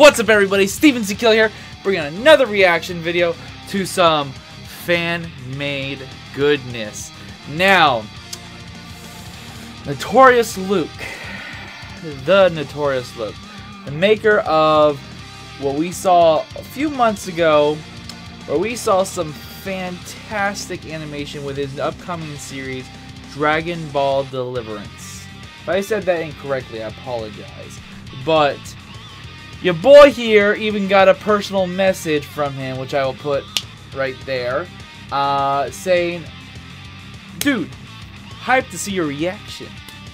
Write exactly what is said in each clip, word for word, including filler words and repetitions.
What's up, everybody? Steven Z Killer here, bringing another reaction video to some fan-made goodness. Now, Notorious Luke, the Notorious Luke, the maker of what we saw a few months ago, where we saw some fantastic animation with his upcoming series, Dragon Ball Deliverance. If I said that incorrectly, I apologize. But your boy here even got a personal message from him, which I will put right there, uh, saying, dude, hyped to see your reaction.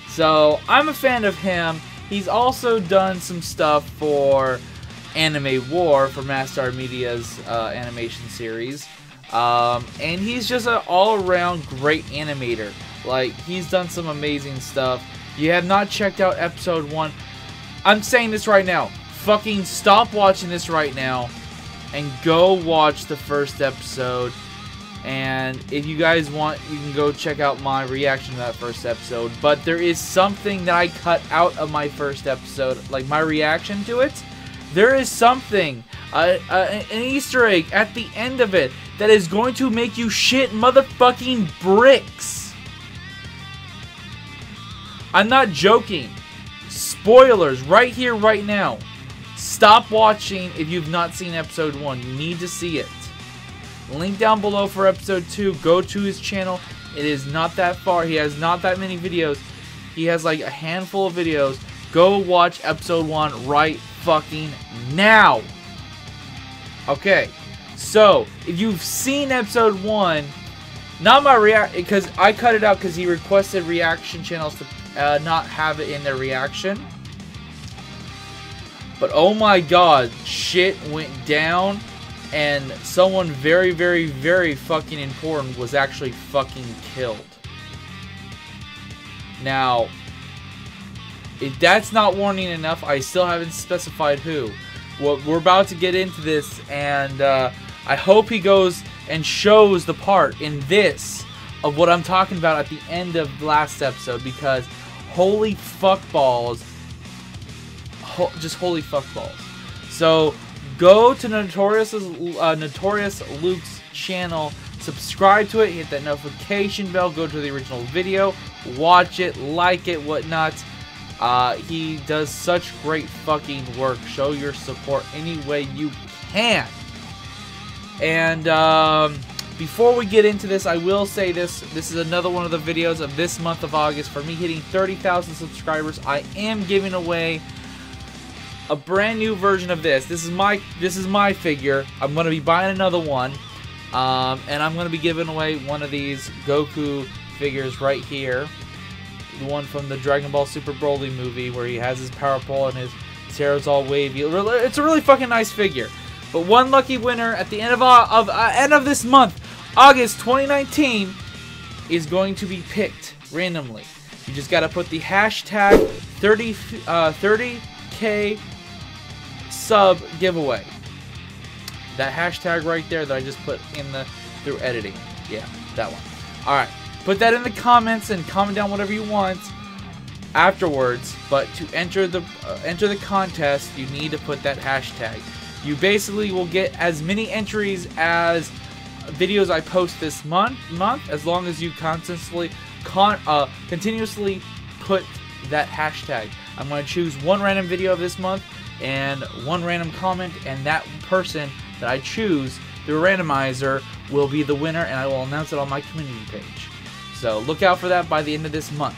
So I'm a fan of him. He's also done some stuff for Anime War, for MaSTAR Media's uh, animation series. Um, and he's just an all-around great animator. Like, he's done some amazing stuff. You have not checked out episode one. I'm saying this right now. Fucking stop watching this right now and go watch the first episode. And if you guys want, you can go check out my reaction to that first episode. But there is something that I cut out of my first episode, like my reaction to it. There is something, uh, uh, an Easter egg at the end of it that is going to make you shit motherfucking bricks. I'm not joking. Spoilers right here, right now. Stop watching if you've not seen episode one. You need to see it. Link down below for episode two. Go to his channel. It is not that far. He has not that many videos. He has like a handful of videos. Go watch episode one right fucking now. Okay. So, if you've seen episode one, not my react, because I cut it out because he requested reaction channels to uh, not have it in their reaction. But oh my god, shit went down, and someone very, very, very fucking important was actually fucking killed. Now, if that's not warning enough, I still haven't specified who. Well, we're about to get into this, and uh, I hope he goes and shows the part in this of what I'm talking about at the end of last episode, because holy fuckballs. Ho just holy fuckballs. So go to Notorious, uh, Notorious Luke's channel, subscribe to it, hit that notification bell, go to the original video, watch it, like it, whatnot. Uh, he does such great fucking work. Show your support any way you can. And um, before we get into this, I will say this. This is another one of the videos of this month of August. For me hitting thirty thousand subscribers, I am giving away a brand new version of this. This is my this is my figure. I'm going to be buying another one. Um, and I'm going to be giving away one of these Goku figures right here. The one from the Dragon Ball Super Broly movie, where he has his power pole and his, his hair is all wavy. It's a really fucking nice figure. But one lucky winner at the end of uh, of uh, end of this month, August twenty nineteen, is going to be picked randomly. You just got to put the hashtag thirty K sub giveaway. That hashtag right there that I just put in the through editing. Yeah, that one. All right. Put that in the comments and comment down whatever you want afterwards. But to enter the uh, enter the contest, you need to put that hashtag. You basically will get as many entries as videos I post this month, month as long as you constantly, con uh, continuously put that hashtag. I'm going to choose one random video of this month and one random comment, and that person that I choose, the randomizer, will be the winner, and I will announce it on my community page. So look out for that by the end of this month.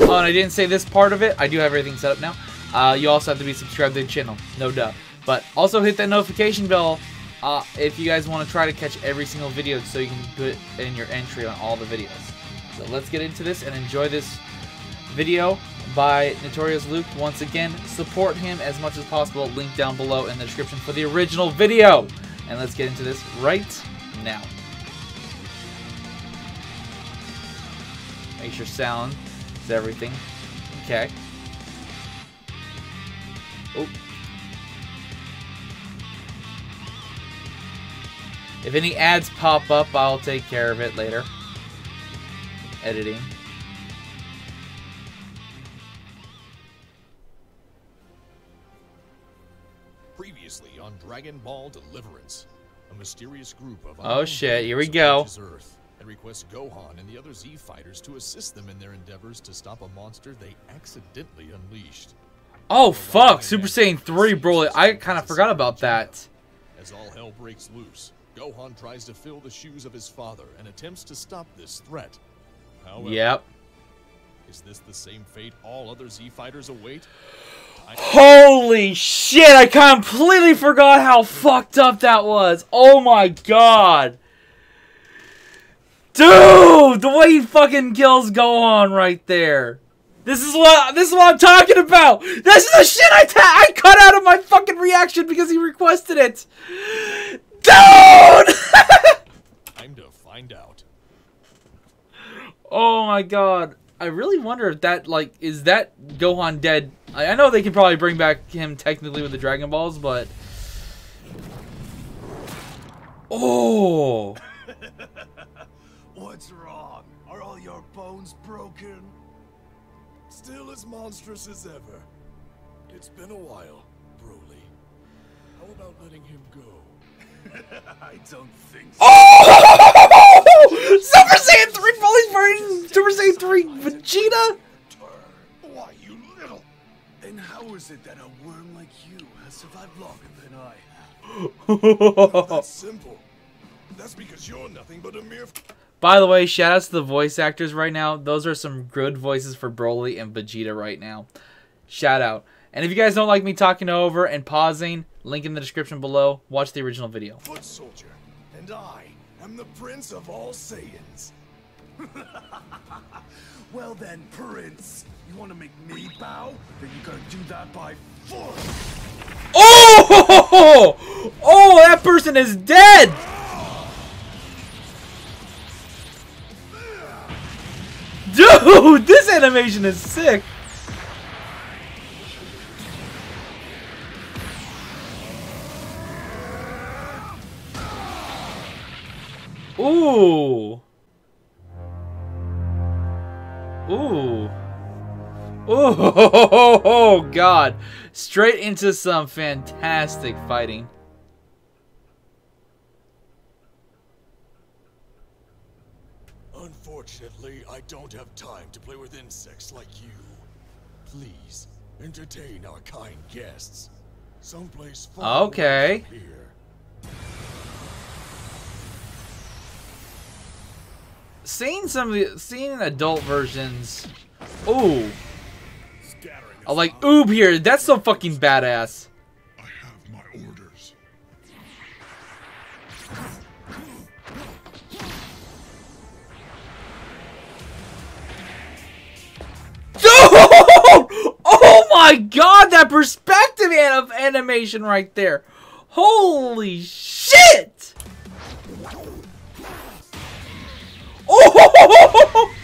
Oh, and I didn't say this part of it. I do have everything set up now. Uh, you also have to be subscribed to the channel. No duh. But also hit that notification bell uh, if you guys want to try to catch every single video so you can put in your entry on all the videos. So let's get into this and enjoy this video by Notorious Luke. Once again, support him as much as possible. Link down below in the description for the original video. And let's get into this right now. Make sure sound is everything. Okay. Oh. If any ads pop up, I'll take care of it later. Editing. previously on Dragon Ball Deliverance. A mysterious group of oh shit, here we go. Earth, and requests Gohan and the other Z fighters to assist them in their endeavors to stop a monster they accidentally unleashed. Oh fuck, Super Saiyan three, bro. I kind of forgot about that. As all hell breaks loose, Gohan tries to fill the shoes of his father and attempts to stop this threat. However, yep. Is this the same fate all other Z fighters await? Holy shit, I completely forgot how fucked up that was. Oh my god. Dude, the way he fucking kills Gohan right there. This is what this is what I'm talking about. This is the shit I ta I cut out of my fucking reaction because he requested it. Dude! Time to find out. Oh my god. I really wonder if that, like, is that Gohan dead? I, I know they can probably bring back him technically with the Dragon Balls, but... Oh! What's wrong? Are all your bones broken? Still as monstrous as ever. It's been a while, Broly. How about letting him go? I don't think so. Oh! Super Saiyan three Broly's version! Super Saiyan three Vegeta? Why, you little... Then how is it that a worm like you has survived longer than I have? That's simple. That's because you're nothing but a mere... By the way, shout outs to the voice actors right now. Those are some good voices for Broly and Vegeta right now. Shout out. And if you guys don't like me talking over and pausing, link in the description below. Watch the original video. Foot Soldier and I... I'm the prince of all Saiyans. Well then, prince, you want to make me bow? Then you gotta do that by force. Oh! Oh, that person is dead. Dude, this animation is sick. Ooh. Ooh. Ooh. Oh, God. Straight into some fantastic fighting. Unfortunately, I don't have time to play with insects like you. Please, entertain our kind guests. Someplace far okay. Away from here. Seeing some of the seeing adult versions, ooh, I like oob here. That's so fucking badass. I have my orders. Dude! Oh my god, that perspective of animation right there. Holy shit! Oh!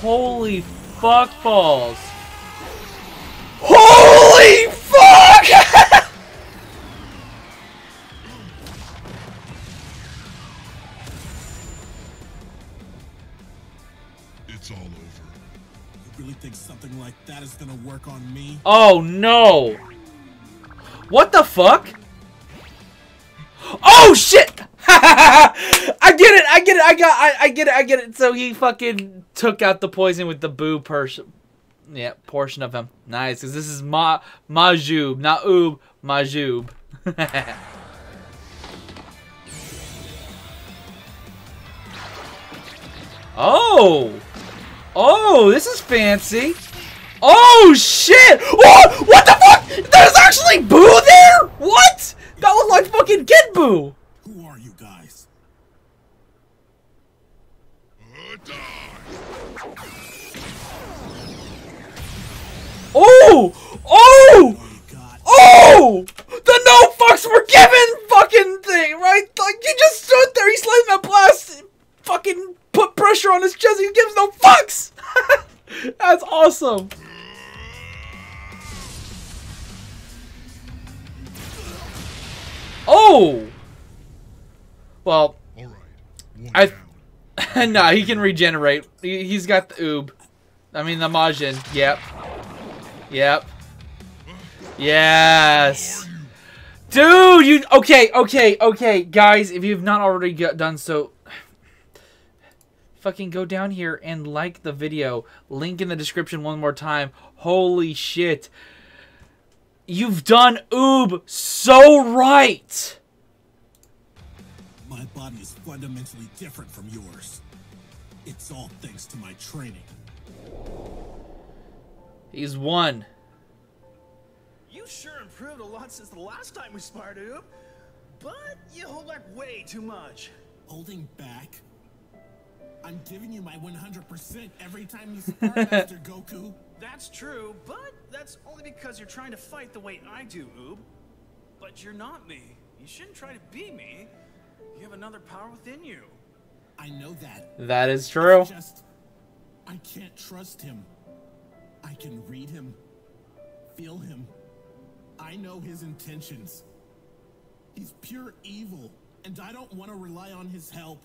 Holy fuck balls! Holy fuck! It's all over. You really think something like that is gonna work on me? Oh no! What the fuck? Oh shit! I get it! I get it! I got! I, I get it! I get it! So he fucking took out the poison with the boo person, yeah, portion of him. Nice, cause this is Ma Majuub, not Oob, Majuub. Oh, oh, this is fancy. Oh shit! What? What the fuck? There's actually Boo there? What? That was like fucking Kid Boo. Who are you guys? Oh! Oh! Oh! The no fucks were given fucking thing, right? Like he just stood there, he slammed that blast, fucking put pressure on his chest. He gives no fucks. That's awesome. Oh! Well, all right, I Nah, he can regenerate. He, he's got the oob. I mean the Majin. Yep. Yep. Yes. Dude, you... Okay, okay, okay. Guys, if you've not already got done so... Fucking go down here and like the video. Link in the description one more time. Holy shit. You've done oob so right. My body is fundamentally different from yours. It's all thanks to my training. He's won. You sure improved a lot since the last time we sparred, Oob. But you hold back way too much. Holding back? I'm giving you my one hundred percent every time you spar, Master Goku. That's true, but that's only because you're trying to fight the way I do, Oob. But you're not me. You shouldn't try to be me. You have another power within you. I know that. That is true. I just, I can't trust him. I can read him. Feel him. I know his intentions. He's pure evil, and I don't want to rely on his help.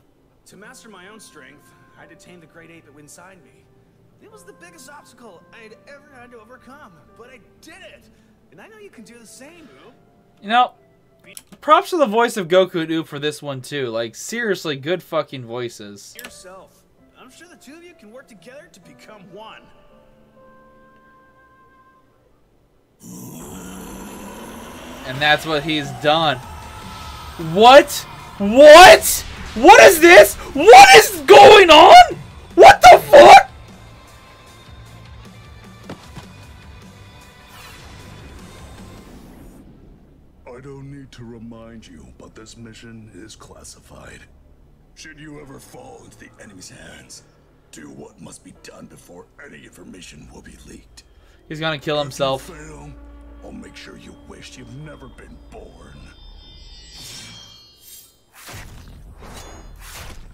To master my own strength, I had to tame the great ape inside me. It was the biggest obstacle I had ever had to overcome, but I did it! And I know you can do the same, Oob. You know, props to the voice of Goku and Oob for this one, too. Like, seriously, good fucking voices. Yourself. I'm sure the two of you can work together to become one. And that's what he's done. What? What? What is this? What is going on? What the fuck? I don't need to remind you, but this mission is classified. Should you ever fall into the enemy's hands, do what must be done before any information will be leaked. He's gonna kill himself. I'll make sure you wish you've never been born.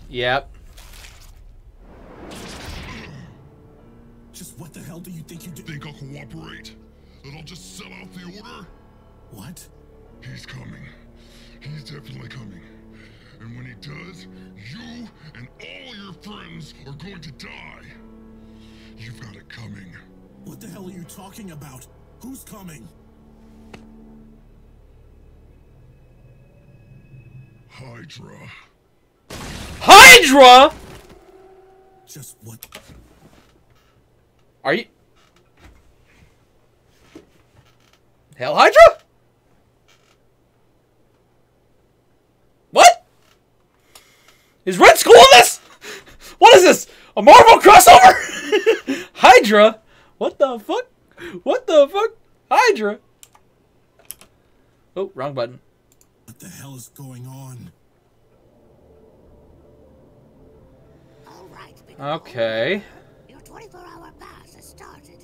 Yep. Just what the hell do you think you do? Think I'll cooperate? That I'll just sell out the order? What? He's coming. He's definitely coming. And when he does, you and all your friends are going to die. You've got it coming. What the hell are you talking about? Who's coming? Hydra. Hydra? Just what? Are you? Hell Hydra? What? Is Red Skull in this? What is this? A Marvel crossover? Hydra? What the fuck? What the fuck? Hydra? Oh, wrong button. What the hell is going on? All right, okay. Your twenty-four hour pass has started.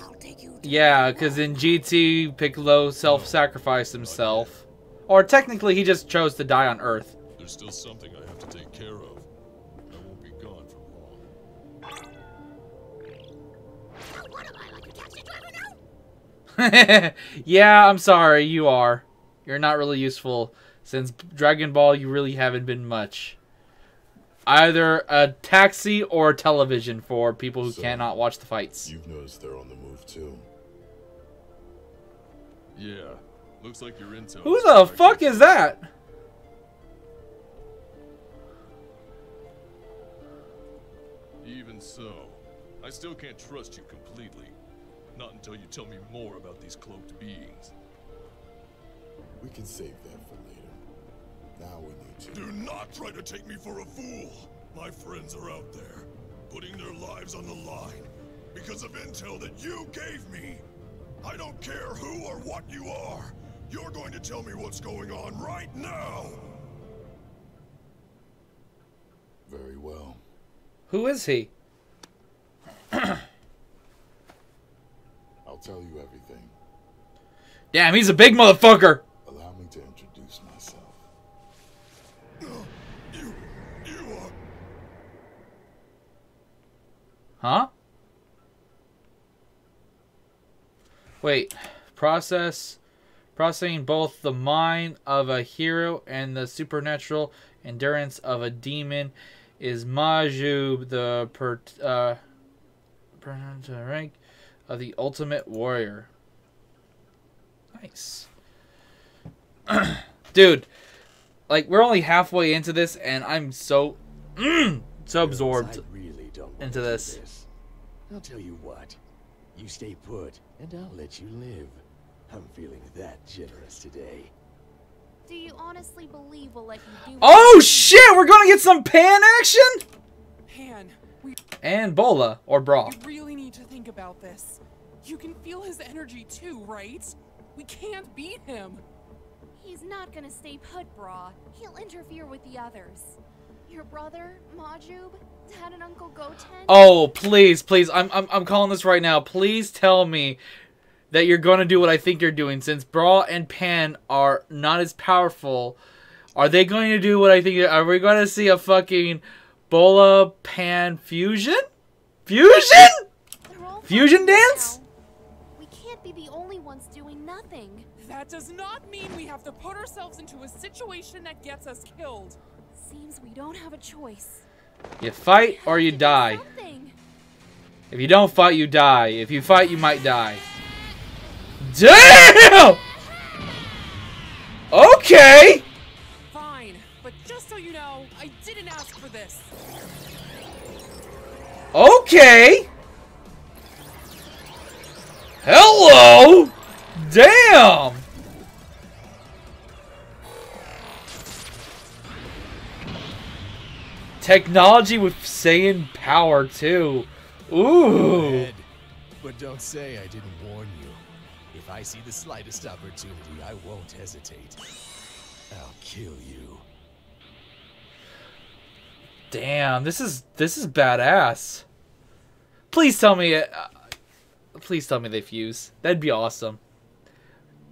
I'll take you to yeah, because in G T, Piccolo self-sacrificed himself. Or technically, he just chose to die on Earth. There's still something I have to take care of. Yeah, I'm sorry, you are. You're not really useful. Since Dragon Ball, you really haven't been much. Either a taxi or a television for people who so, cannot watch the fights. You've noticed they're on the move, too. Yeah, looks like you're into it. Who the fuck is that? Even so, I still can't trust you completely. Not until you tell me more about these cloaked beings. We can save that for later. Now we need to... Do not try to take me for a fool! My friends are out there, putting their lives on the line, because of intel that you gave me! I don't care who or what you are! You're going to tell me what's going on right now! Very well. Who is he? Tell you everything. Damn, he's a big motherfucker. Allow me to introduce myself. You, you are... Huh? Wait. Process, processing both the mind of a hero and the supernatural endurance of a demon is Majuub, the per, uh, per rank of the ultimate warrior. Nice. Dude, like, we're only halfway into this, and I'm so, mm, so absorbed really don't into this. this. I'll tell you what, you stay put, and I'll let you live. I'm feeling that generous today. Do you honestly believe we'll let you do? Oh shit, we're gonna get some pan action? Pan, we and Bola or Bra. You really need to think about this. You can feel his energy too, right? We can't beat him. He's not gonna stay put, Bra. He'll interfere with the others. Your brother, Majuub, Dad and Uncle Goten. Oh, please, please, I'm I'm I'm calling this right now. Please tell me that you're gonna do what I think you're doing, since Bra and Pan are not as powerful. Are they going to do what I think? Are we gonna see a fucking Bola Pan fusion? Fusion? Fusion dance? Now. We can't be the only ones doing nothing. That does not mean we have to put ourselves into a situation that gets us killed. Seems we don't have a choice. You fight or you die. If you don't fight, you die. If you fight, you might die. Damn! Okay! Fine, but just so you know, I didn't ask for this. Okay! Hello! Damn! Technology with Saiyan power, too. Ooh! Ed, but don't say I didn't warn you. If I see the slightest opportunity, I won't hesitate. I'll kill you. Damn, this is this is badass. Please tell me, uh, please tell me they fuse. That'd be awesome.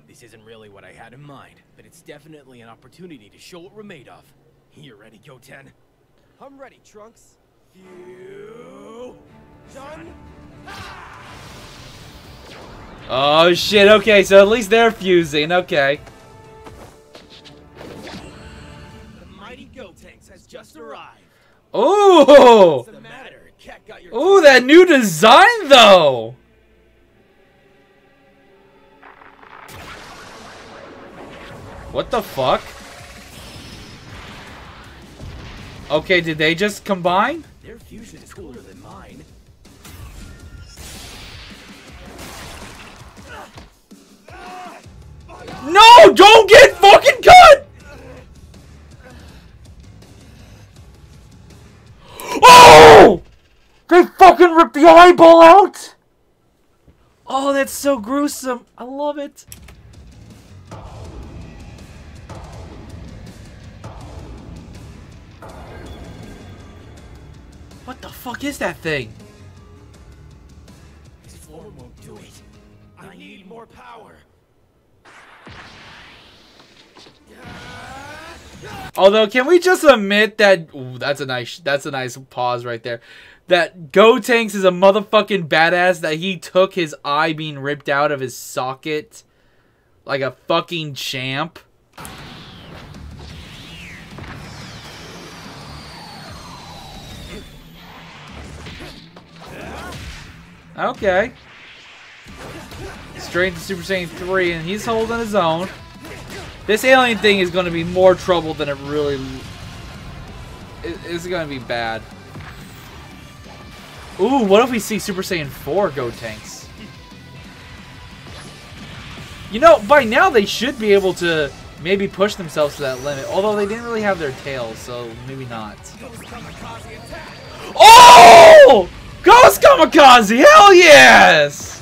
This isn't really what I had in mind, but it's definitely an opportunity to show what we're made of. You ready, Goten? I'm ready, Trunks. You done? Oh shit, okay, so at least they're fusing, okay. The mighty Gotenks has just arrived. Ooh! Ooh, that new design though! What the fuck? Okay, did they just combine? Their fusion is cooler than mine. No! Don't get fucking cut! Oh! They fucking ripped the eyeball out! Oh, that's so gruesome. I love it. What the fuck is that thing? This form won't do it. I need more power. Although, can we just admit that ooh, that's a nice that's a nice pause right there. That Gotenks is a motherfucking badass, that he took his eye being ripped out of his socket like a fucking champ. Okay. Straight to Super Saiyan three, and he's holding his own. This alien thing is going to be more trouble than it really is. It's going to be bad. Ooh, what if we see Super Saiyan four Gotenks? You know, by now they should be able to maybe push themselves to that limit. Although they didn't really have their tails, so maybe not. Oh! Ghost Kamikaze! Hell yes!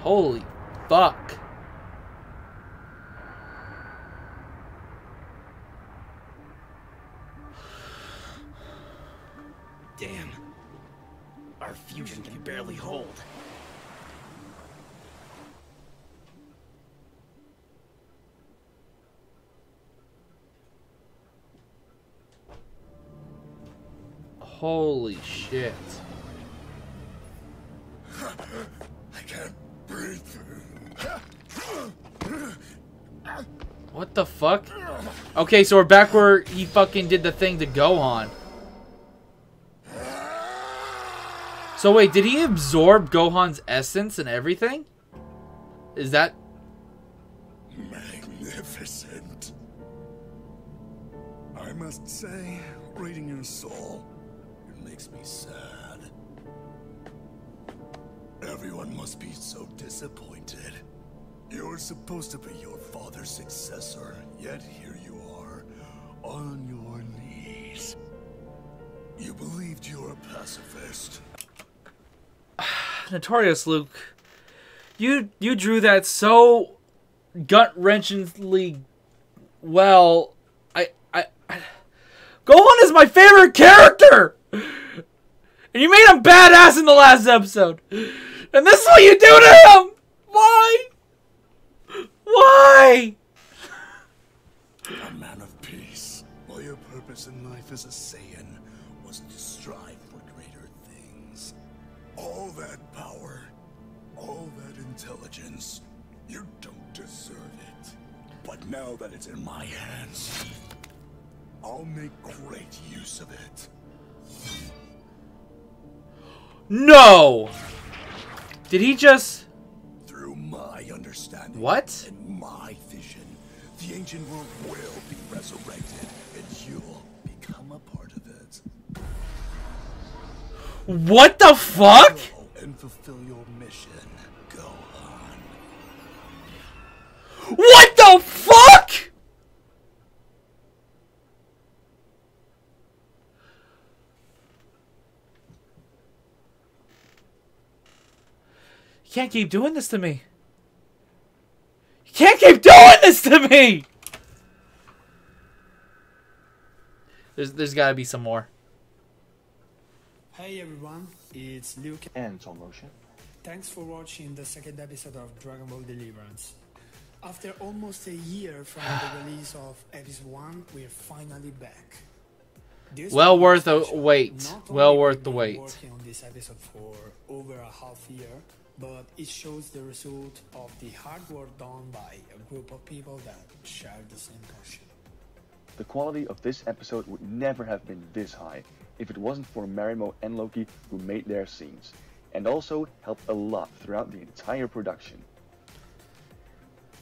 Holy fuck. Damn. Our fusion can barely hold. Holy shit. What the fuck? Okay, so we're back where he fucking did the thing to Gohan. So wait, did he absorb Gohan's essence and everything? Is that... Magnificent. I must say, reading your soul, it makes me sad. Everyone must be so disappointed. You were supposed to be your father's successor, yet here you are, on your knees. You believed you were a pacifist. Notorious Luke, you you drew that so gut-wrenchingly well. I, I I Gohan is my favorite character, and you made him badass in the last episode, and this is what you do to him. Why? Why? A man of peace. While your purpose in life as a Saiyan was to strive for greater things. All that power, all that intelligence, you don't deserve it. But now that it's in my hands, I'll make great use of it. No! Did he just... Through my understanding, what? And my vision, the ancient world will be resurrected, and you'll become a part of it. What the fuck? And fulfill your mission. Go on. What the fuck? You can't keep doing this to me. You can't keep doing this to me. There's there's gotta be some more. Hey everyone, it's Luke and Tom Motion. Thanks for watching the second episode of Dragon Ball Deliverance. After almost a year from the release of episode one, we're finally back. This well worth the wait. Well worth the wait. Working on this episode for over a half year. But it shows the result of the hard work done by a group of people that share the same passion. The quality of this episode would never have been this high if it wasn't for Marimo and Loki, who made their scenes, and also helped a lot throughout the entire production.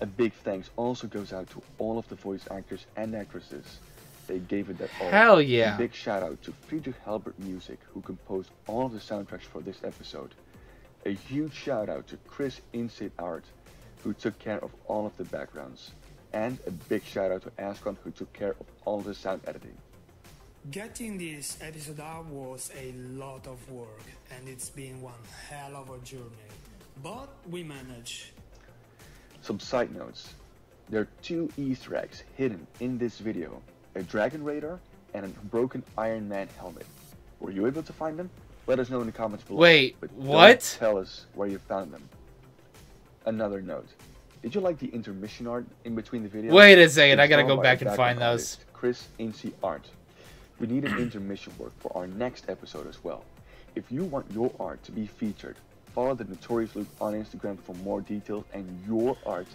A big thanks also goes out to all of the voice actors and actresses. They gave it their all. Hell yeah! A big shout out to Friedrich Halbert Music, who composed all of the soundtracks for this episode. A huge shout out to Chris Insight Art, who took care of all of the backgrounds. And a big shout out to Ascon, who took care of all the sound editing. Getting this episode out was a lot of work, and it's been one hell of a journey. But we managed. Some side notes. There are two Easter eggs hidden in this video. A dragon radar and a broken Iron Man helmet. Were you able to find them? Let us know in the comments below. Wait, but what? Tell us where you found them. Another note. Did you like the intermission art in between the videos? Wait a second, I gotta go back and find those. Chris Incy Art. We need an intermission work for our next episode as well. If you want your art to be featured, follow the Notorious Luke on Instagram for more details, and your art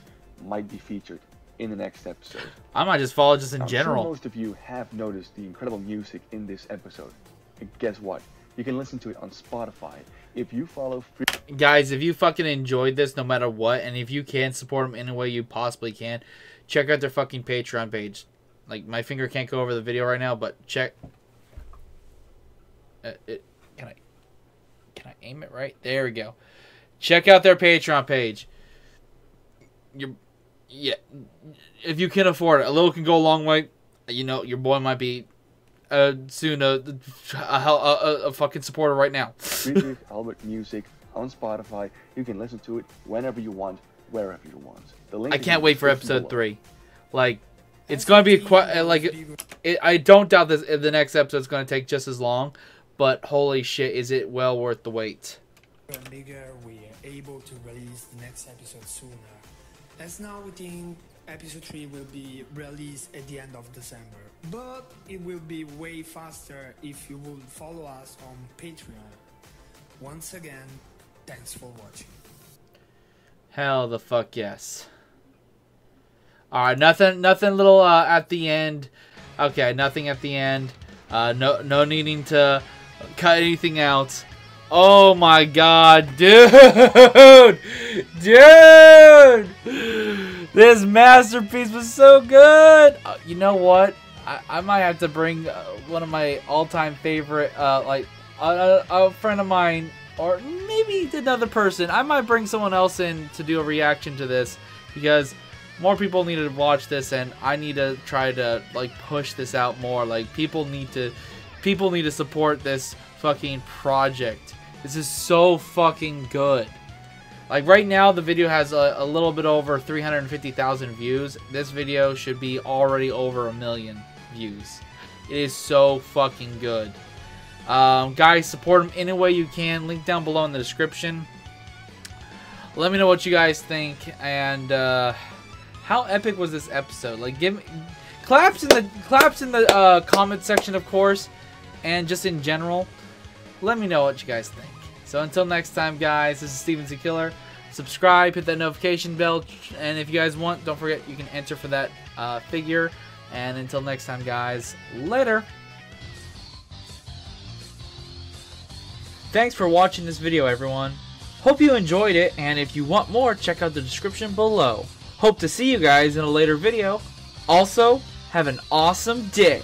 might be featured in the next episode. I might just follow just in now, general. Sure most of you have noticed the incredible music in this episode. And guess what? You can listen to it on Spotify. If you follow... Free Guys, if you fucking enjoyed this no matter what, and if you can support them in any way you possibly can, check out their fucking Patreon page. Like, my finger can't go over the video right now, but check... Uh, it, can I... Can I aim it right? There we go. Check out their Patreon page. You're, yeah, if you can afford it. A little can go a long way. You know, your boy might be... Uh, soon a, a, a, a fucking supporter right now. Friedrich Halbert Music on Spotify. You can listen to it whenever you want, wherever you want. The link I can't wait for episode three. Like, it's gonna be quite like. It, I don't doubt this. The next episode's gonna take just as long, but holy shit, is it well worth the wait? Bigger, we are able to release the next episode sooner. As now we think episode three will be released at the end of December. But it will be way faster if you will follow us on Patreon. Once again, thanks for watching. Hell the fuck yes. All right, nothing, nothing little uh, at the end. Okay, nothing at the end. Uh, no, no needing to cut anything out. Oh my God, dude, dude! This masterpiece was so good. Uh, you know what? I, I might have to bring uh, one of my all-time favorite, uh, like a, a friend of mine, or maybe another person. I might bring someone else in to do a reaction to this, because more people need to watch this, and I need to try to like push this out more. Like people need to, people need to support this fucking project. This is so fucking good. Like right now the video has a, a little bit over three hundred fifty thousand views. This video should be already over a million views. It is so fucking good. Um, guys, support them any way you can. Link down below in the description. Let me know what you guys think, and uh, how epic was this episode? Like give me claps in the claps in the uh, comment section, of course, and just in general. Let me know what you guys think. So until next time, guys, this is Steven Z Killer. Subscribe, hit that notification bell, and if you guys want, don't forget you can enter for that uh, figure. And until next time, guys, later. Thanks for watching this video, everyone. Hope you enjoyed it, and if you want more, check out the description below. Hope to see you guys in a later video. Also, have an awesome day.